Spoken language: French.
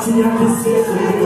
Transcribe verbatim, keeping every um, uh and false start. Tinha que ser